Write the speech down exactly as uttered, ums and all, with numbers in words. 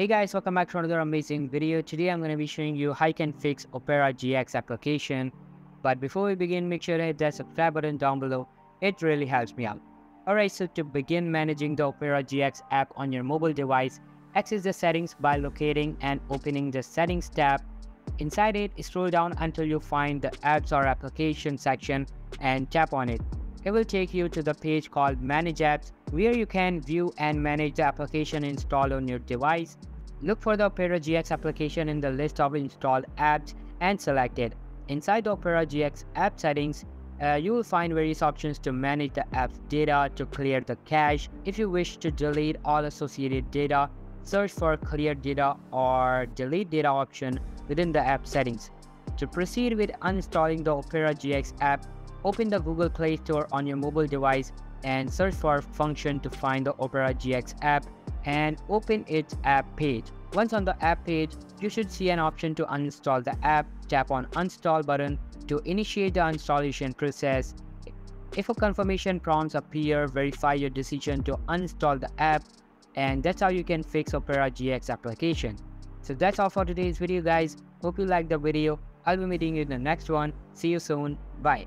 Hey guys, welcome back to another amazing video. Today I'm going to be showing you how you can fix Opera G X application. But before we begin, make sure to hit that subscribe button down below. It really helps me out. Alright, so to begin managing the Opera G X app on your mobile device, access the settings by locating and opening the settings tab. Inside it, scroll down until you find the apps or application section and tap on it. It will take you to the page called Manage Apps, where you can view and manage the application installed on your device. Look for the Opera G X application in the list of installed apps and select it. Inside the Opera G X app settings, uh, you will find various options to manage the app's data, to clear the cache. If you wish to delete all associated data, search for Clear Data or Delete Data option within the app settings. To proceed with uninstalling the Opera G X app, open the Google Play Store on your mobile device and search for function to find the Opera G X app and open its app page. Once on the app page, you should see an option to uninstall the app. Tap on uninstall button to initiate the installation process. If a confirmation prompts appear, verify your decision to uninstall the app, and that's how you can fix Opera G X application. So that's all for today's video guys. Hope you liked the video. I'll be meeting you in the next one. See you soon. Bye.